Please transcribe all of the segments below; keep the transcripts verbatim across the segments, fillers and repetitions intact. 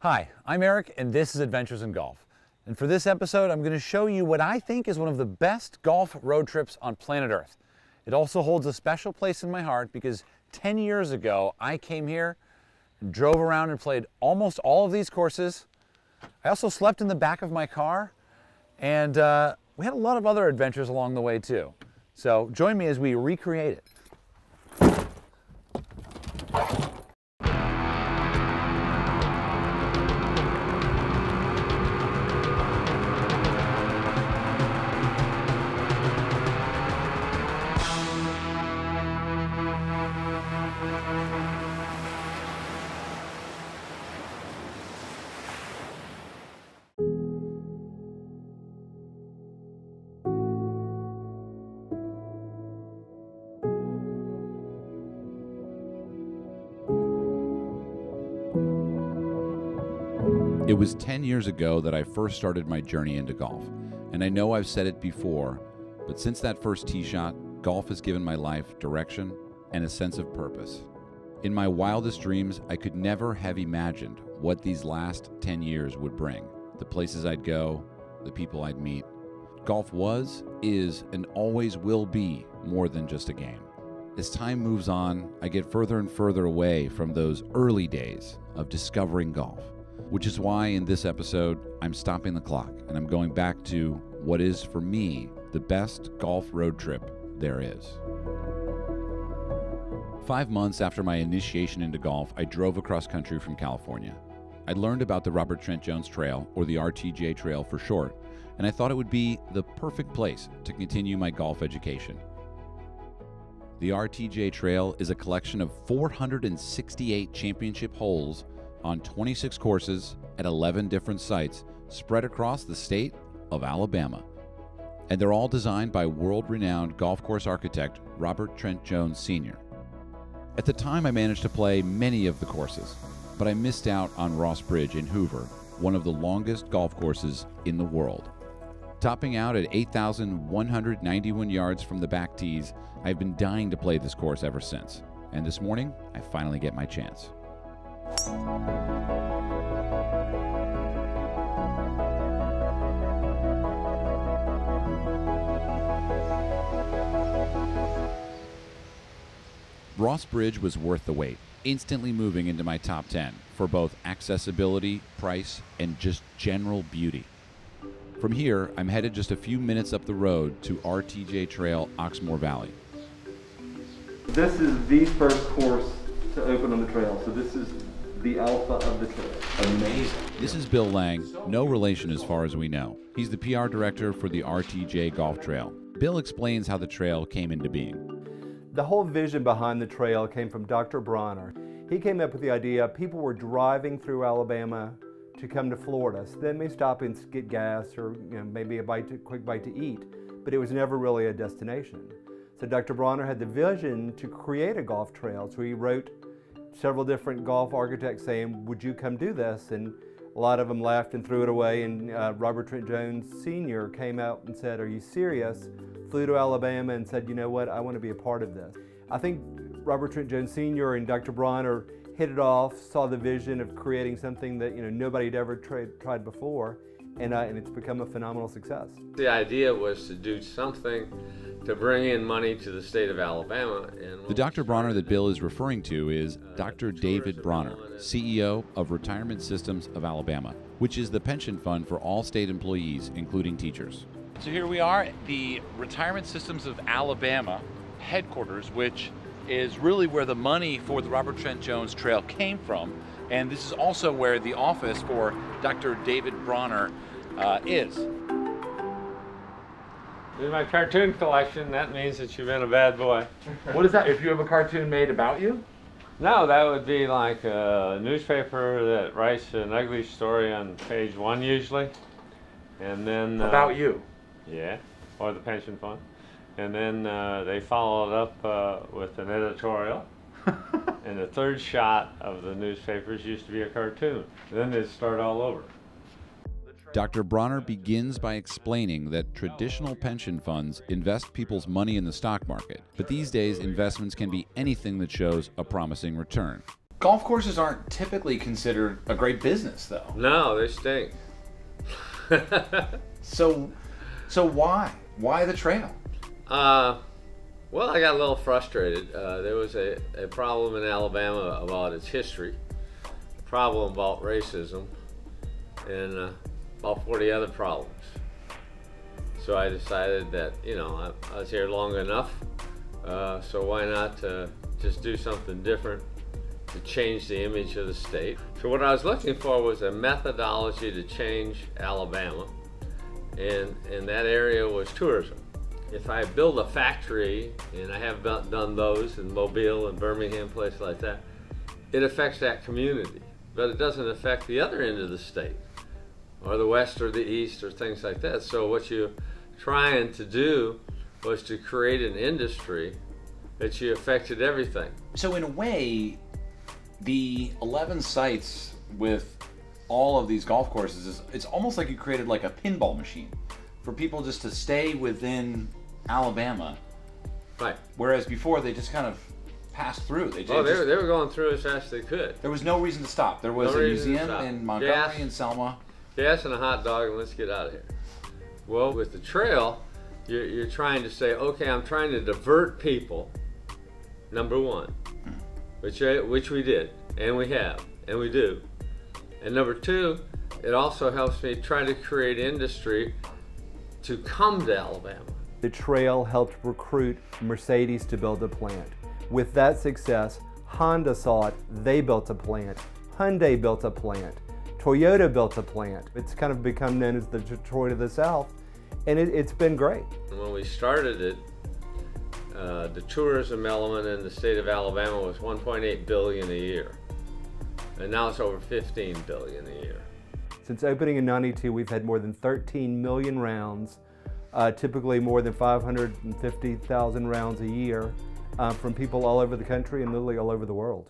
Hi, I'm Erik and this is Adventures in Golf. And for this episode, I'm going to show you what I think is one of the best golf road trips on planet Earth. It also holds a special place in my heart because ten years ago, I came here, drove around and played almost all of these courses. I also slept in the back of my car and uh, we had a lot of other adventures along the way too. So join me as we recreate it. It was ten years ago that I first started my journey into golf, and I know I've said it before, but since that first tee shot, golf has given my life direction and a sense of purpose. In my wildest dreams, I could never have imagined what these last ten years would bring, the places I'd go, the people I'd meet. Golf was, is, and always will be more than just a game. As time moves on, I get further and further away from those early days of discovering golf. Which is why in this episode, I'm stopping the clock and I'm going back to what is, for me, the best golf road trip there is. Five months after my initiation into golf, I drove across country from California. I learned about the Robert Trent Jones Trail, or the R T J Trail for short, and I thought it would be the perfect place to continue my golf education. The R T J Trail is a collection of four hundred sixty-eight championship holes on twenty-six courses at eleven different sites spread across the state of Alabama. And they're all designed by world-renowned golf course architect Robert Trent Jones Senior At the time, I managed to play many of the courses, but I missed out on Ross Bridge in Hoover, one of the longest golf courses in the world. Topping out at eight thousand one hundred ninety-one yards from the back tees, I've been dying to play this course ever since. And this morning, I finally get my chance. Ross Bridge was worth the wait, instantly moving into my top ten for both accessibility, price, and just general beauty. From here, I'm headed just a few minutes up the road to R T J Trail, Oxmoor Valley. This is the first course to open on the trail, so this is the alpha of the trail. Amazing. This is Bill Lang, no relation as far as we know. He's the P R director for the R T J Golf Trail. Bill explains how the trail came into being. The whole vision behind the trail came from Doctor Bronner. He came up with the idea people were driving through Alabama to come to Florida, so they may stop and get gas or you know, maybe a bite to, quick bite to eat, but it was never really a destination. So Doctor Bronner had the vision to create a golf trail, so he wrote several different golf architects saying, would you come do this? And a lot of them laughed and threw it away, and uh, Robert Trent Jones Senior came out and said, are you serious? Flew to Alabama and said, you know what, I want to be a part of this. I think Robert Trent Jones Senior and Doctor Bronner hit it off, saw the vision of creating something that you know nobody had ever tried before, and, uh, and it's become a phenomenal success. The idea was to do something to bring in money to the state of Alabama. And the Doctor Bronner that Bill is referring to is uh, Doctor David Bronner, C E O of Retirement Systems of Alabama, which is the pension fund for all state employees, including teachers. So here we are at the Retirement Systems of Alabama headquarters, which is really where the money for the Robert Trent Jones Trail came from. And this is also where the office for Doctor David Bronner uh, is. In my cartoon collection, that means that you've been a bad boy. What is that? If you have a cartoon made about you? No, that would be like a newspaper that writes an ugly story on page one usually, and then uh, about you. Yeah, or the pension fund, and then uh, they follow it up uh, with an editorial. And the third shot of the newspapers used to be a cartoon. Then they'd start all over. Doctor Bronner begins by explaining that traditional pension funds invest people's money in the stock market, but these days investments can be anything that shows a promising return. Golf courses aren't typically considered a great business, though. No, they stink. so, so why? Why the trail? Uh, well, I got a little frustrated. Uh, there was a, a problem in Alabama about its history, a problem about racism, and uh, about forty other problems. So I decided that, you know, I, I was here long enough, uh, so why not uh, just do something different to change the image of the state. So what I was looking for was a methodology to change Alabama, and, and that area was tourism. If I build a factory, and I have done those in Mobile and Birmingham, places like that, it affects that community, but it doesn't affect the other end of the state, or the west or the east or things like that. So what you trying to do was to create an industry that you affected everything. So in a way, the eleven sites with all of these golf courses, is, it's almost like you created like a pinball machine for people just to stay within Alabama. Right. Whereas before they just kind of passed through. They, oh, they, just, they were going through as fast as they could. There was no reason to stop. There was no a museum in Montgomery and Selma. Gas and a hot dog and let's get out of here. Well, with the trail, You're, you're trying to say, okay, I'm trying to divert people, number one, which, which we did, and we have, and we do. And number two, it also helps me try to create industry to come to Alabama. The trail helped recruit Mercedes to build a plant. With that success, Honda saw it, they built a plant. Hyundai built a plant. Toyota built a plant. It's kind of become known as the Detroit of the South. And it, it's been great. When we started it, uh, the tourism element in the state of Alabama was one point eight billion dollars a year. And now it's over fifteen billion dollars a year. Since opening in ninety-two, we've had more than thirteen million rounds, uh, typically more than five hundred fifty thousand rounds a year uh, from people all over the country and literally all over the world.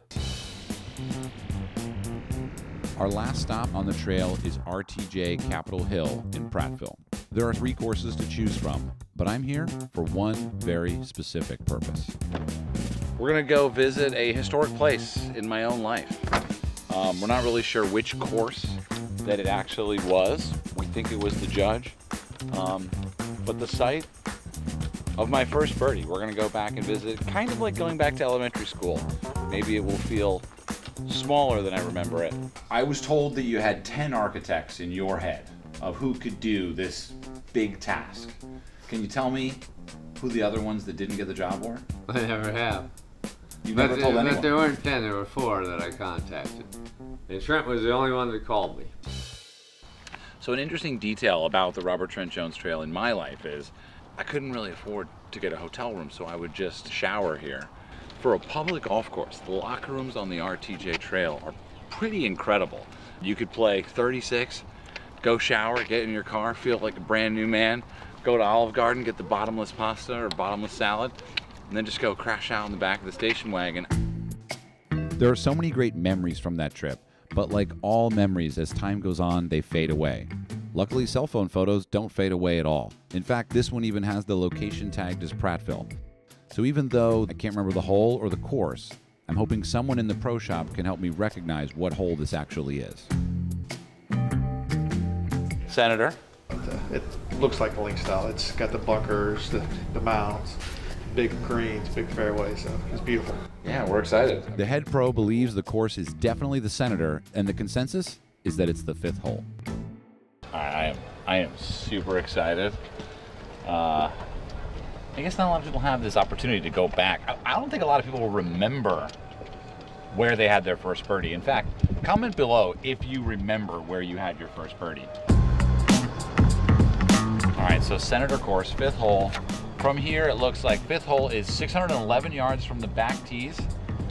Our last stop on the trail is R T J Capitol Hill in Prattville. There are three courses to choose from, but I'm here for one very specific purpose. We're gonna go visit a historic place in my own life. Um, we're not really sure which course that it actually was. We think it was the Judge, um, but the site of my first birdie. We're gonna go back and visit, kind of like going back to elementary school. Maybe it will feel smaller than I remember it. I was told that you had ten architects in your head of who could do this big task. Can you tell me who the other ones that didn't get the job were? I never have. You never but, told anyone? But there weren't ten, there were four that I contacted. And Trent was the only one that called me. So an interesting detail about the Robert Trent Jones Trail in my life is I couldn't really afford to get a hotel room, so I would just shower here. For a public golf course, the locker rooms on the R T J Trail are pretty incredible. You could play thirty-six, go shower, get in your car, feel like a brand new man, go to Olive Garden, get the bottomless pasta or bottomless salad, and then just go crash out in the back of the station wagon. There are so many great memories from that trip, but like all memories, as time goes on, they fade away. Luckily, cell phone photos don't fade away at all. In fact, this one even has the location tagged as Prattville. So even though I can't remember the hole or the course, I'm hoping someone in the pro shop can help me recognize what hole this actually is. Senator? It looks like a links style. It's got the bunkers, the, the mounds, big greens, big fairways, so it's beautiful. Yeah, we're excited. The head pro believes the course is definitely the Senator, and the consensus is that it's the fifth hole. I am, I am super excited. Uh, I guess not a lot of people have this opportunity to go back. I, I don't think a lot of people will remember where they had their first birdie. In fact, comment below if you remember where you had your first birdie. All right, so Senator course, fifth hole. From here, it looks like fifth hole is six hundred eleven yards from the back tees.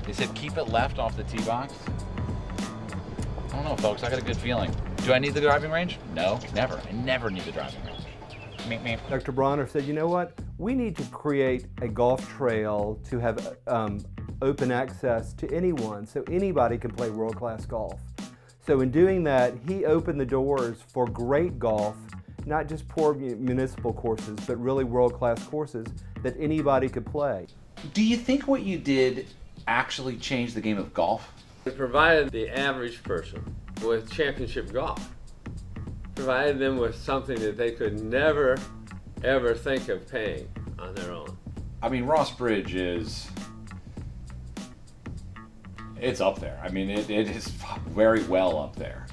They said keep it left off the tee box. I don't know, folks, I got a good feeling. Do I need the driving range? No, never. I never need the driving range. Me, me. Doctor Bronner said, you know what? We need to create a golf trail to have um, open access to anyone, so anybody can play world-class golf. So in doing that, he opened the doors for great golf, not just poor municipal courses, but really world-class courses that anybody could play. Do you think what you did actually changed the game of golf? We provided the average person with championship golf. Provided them with something that they could never, ever think of paying on their own. I mean, Ross Bridge is, it's up there. I mean, it, it is very well up there.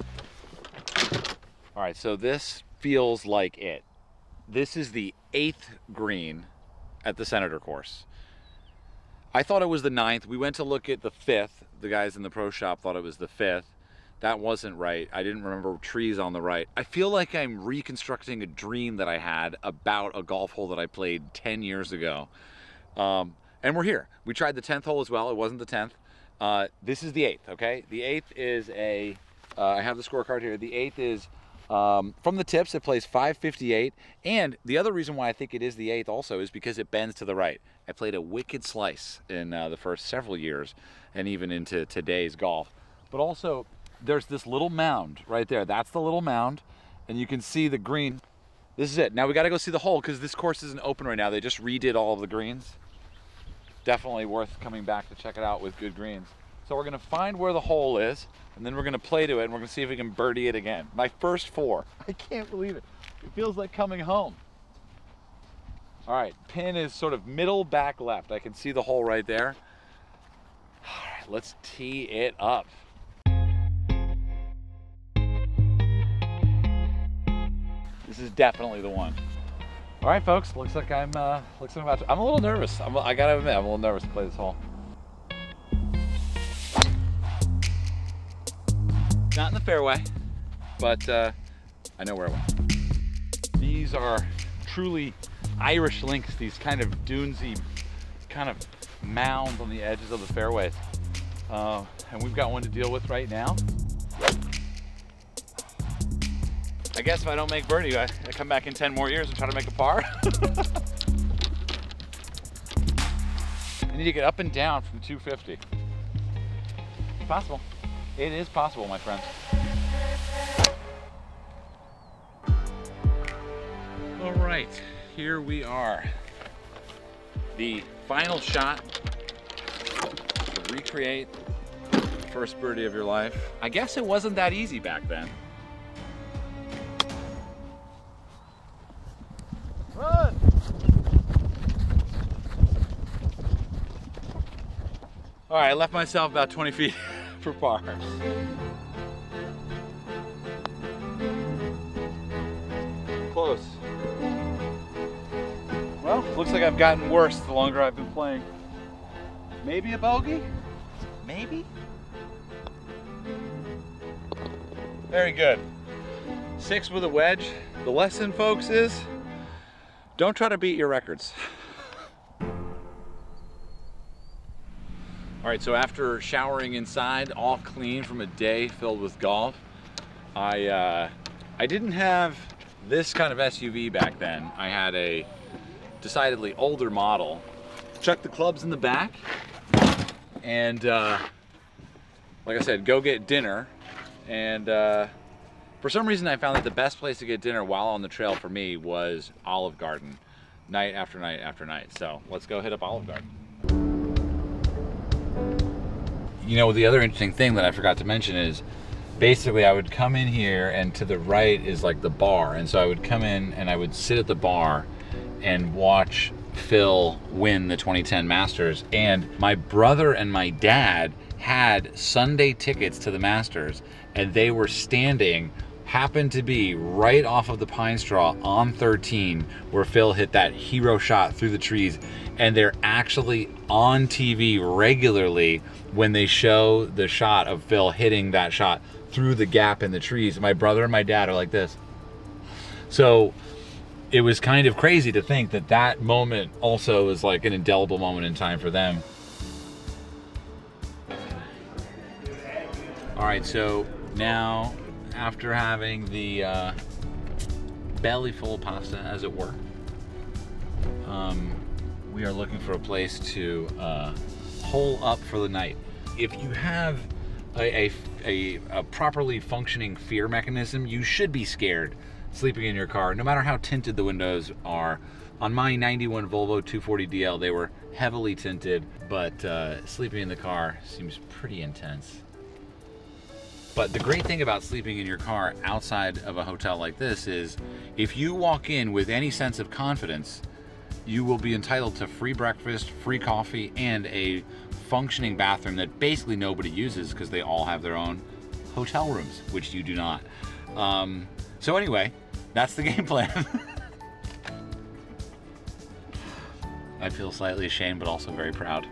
All right, so this feels like it. This is the eighth green at the Senator course. I thought it was the ninth. We went to look at the fifth. The guys in the pro shop thought it was the fifth. That wasn't right. I didn't remember trees on the right. I feel like I'm reconstructing a dream that I had about a golf hole that I played ten years ago. Um, and we're here. We tried the tenth hole as well. It wasn't the tenth. Uh, this is the eighth, okay? The eighth is a, uh, I have the scorecard here. The eighth is, um, from the tips, it plays five fifty-eight. And the other reason why I think it is the eighth also is because it bends to the right. I played a wicked slice in uh, the first several years and even into today's golf. But also, there's this little mound right there. That's the little mound, and you can see the green. This is it. Now we gotta go see the hole because this course isn't open right now. They just redid all of the greens. Definitely worth coming back to check it out with good greens. So we're gonna find where the hole is, and then we're gonna play to it, and we're gonna see if we can birdie it again. My first four. I can't believe it. It feels like coming home. All right, pin is sort of middle back left. I can see the hole right there. All right, let's tee it up. This is definitely the one. All right, folks. Looks like I'm. Uh, looks like I'm about to. I'm a little nervous. I'm, I gotta admit, I'm a little nervous to play this hole. Not in the fairway, but uh, I know where it went. These are truly Irish links. These kind of dunesy, kind of mounds on the edges of the fairways, uh, and we've got one to deal with right now. I guess if I don't make birdie, I, I come back in ten more years and try to make a par. I need to get up and down from two fifty. It's possible. It is possible, my friends. All right, here we are. The final shot to recreate the first birdie of your life. I guess it wasn't that easy back then. Run! All right, I left myself about twenty feet for par. Close. Well, looks like I've gotten worse the longer I've been playing. Maybe a bogey? Maybe? Very good. Six with a wedge. The lesson, folks, is don't try to beat your records. All right, so after showering inside, all clean from a day filled with golf, I uh, I didn't have this kind of S U V back then. I had a decidedly older model. Chuck the clubs in the back, and uh, like I said, go get dinner. And uh, for some reason, I found that the best place to get dinner while on the trail for me was Olive Garden, night after night after night. So let's go hit up Olive Garden. You know, the other interesting thing that I forgot to mention is basically I would come in here and to the right is like the bar. And so I would come in and I would sit at the bar and watch Phil win the twenty ten Masters. And my brother and my dad had Sunday tickets to the Masters, and they were standing happened to be right off of the pine straw on thirteen where Phil hit that hero shot through the trees, and they're actually on T V regularly when they show the shot of Phil hitting that shot through the gap in the trees. My brother and my dad are like this. So it was kind of crazy to think that that moment also is like an indelible moment in time for them. All right, so now after having the uh, belly full of pasta, as it were, um, we are looking for a place to uh, hole up for the night. If you have a, a, a, a properly functioning fear mechanism, you should be scared sleeping in your car, no matter how tinted the windows are. On my ninety-one Volvo two forty D L, they were heavily tinted, but uh, sleeping in the car seems pretty intense. But the great thing about sleeping in your car outside of a hotel like this is if you walk in with any sense of confidence, you will be entitled to free breakfast, free coffee, and a functioning bathroom that basically nobody uses because they all have their own hotel rooms, which you do not. Um, so anyway, that's the game plan. I feel slightly ashamed, but also very proud.